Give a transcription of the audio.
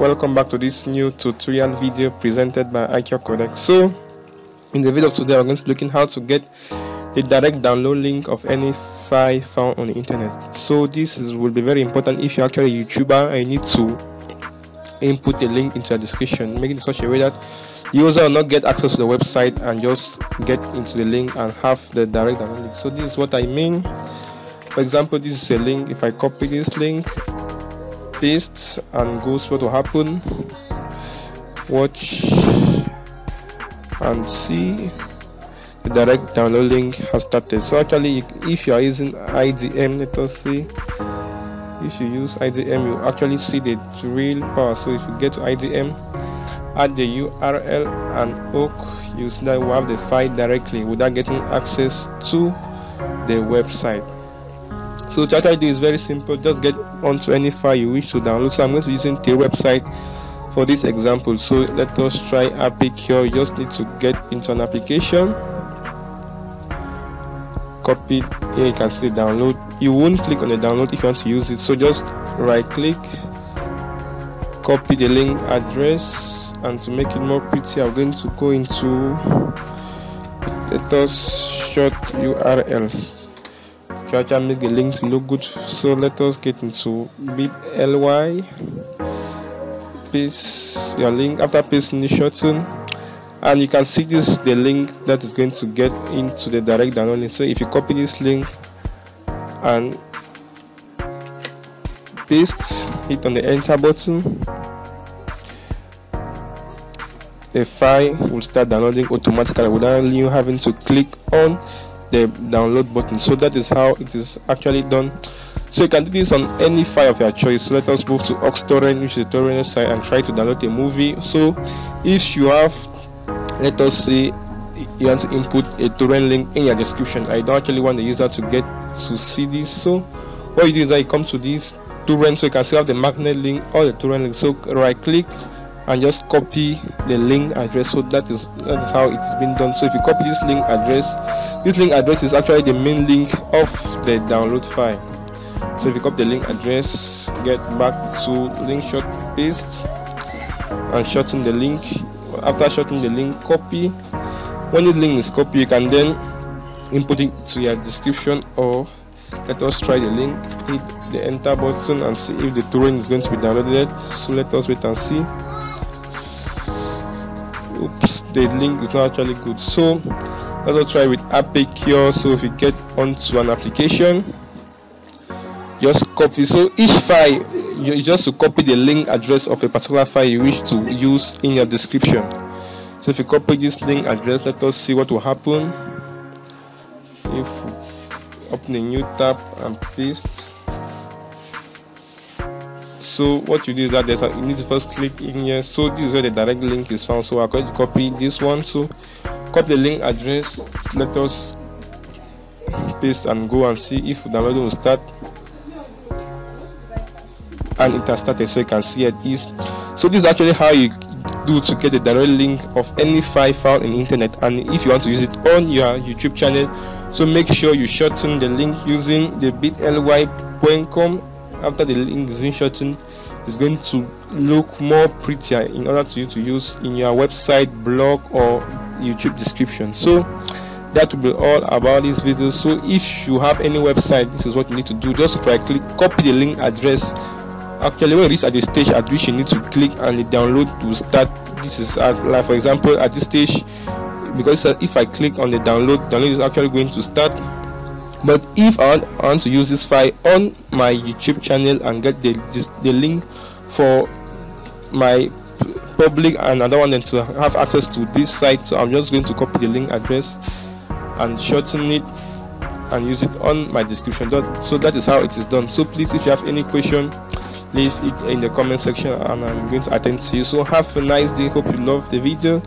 Welcome back to this new tutorial video presented by IQcodec. So in the video of today, we're going to be looking how to get the direct download link of any file found on the internet. So this will be very important if you're actually a YouTuber and you need to input a link into a description, making it such a way that the user will not get access to the website and just get into the link and have the direct download link. So this is what I mean. For example, this is a link. If I copy this link, paste, and goes, what will happen? Watch and see, the direct download link has started. So actually, if you are using idm, let us see, if you use idm, you actually see the real power. So if you get to idm, add the url and OK, you see that we have the file directly without getting access to the website. So what I do is very simple, just get onto any file you wish to download. So I'm going to be using the website for this example. So let us try APKure. You just need to get into an application, copy. Here you can see the download. You won't click on the download if you want to use it, so just right click, copy the link address, and to make it more pretty, I'm going to go into, let us short url. I'll make the link to look good. So let us get into bit.ly, paste your link. After pasting, shorten, and you can see this, the link that is going to get into the direct download link. So if you copy this link and paste, hit on the enter button, the file will start downloading automatically without you having to click on the download button. So that is how it is actually done. So you can do this on any file of your choice. So let us move to OxTorrent, which is the torrent site, and try to download a movie. So if you have, let us see, you want to input a torrent link in your description. I don't actually want the user to get to see this, so what you do is that you come to this torrent. So you can see have the magnet link or the torrent link. So right click and just copy the link address. So that is how it's been done. So if you copy this link address, this link address is actually the main link of the download file. So if you copy the link address, get back to link, short, paste, and shorten the link. After shortening the link, copy. When the link is copied, you can then input it to your description, or let us try the link, hit the enter button and see if the torrent is going to be downloaded. So let us wait and see. Oops, the link is not actually good. So let us try with APKure. So if you get onto an application, just copy. So each file, you just to copy the link address of a particular file you wish to use in your description. So if you copy this link address, let us see what will happen. If we open a new tab and paste, so what you do is that you need to first click in here. So this is where the direct link is found. So I'm going to copy this one. So copy the link address, let us paste and go and see if download will start. And it has started, so you can see it is. So this is actually how you do to get the direct link of any file found in the internet, and if you want to use it on your YouTube channel. So make sure you shorten the link using the bit.ly.com. After the link is being shortened, it's going to look more prettier in order to you to use in your website, blog, or YouTube description. So that will be all about this video. So if you have any website, this is what you need to do. Just right click, copy the link address. Actually, when it is at the stage at which you need to click and the download to start, this is at, like for example, at this stage, because if I click on the download is actually going to start. But if I want to use this file on my YouTube channel and get the link for my public, and I don't want them to have access to this site, so I'm just going to copy the link address and shorten it and use it on my description. So that is how it is done. So please, if you have any question, leave it in the comment section and I'm going to attend to you. So have a nice day. Hope you love the video.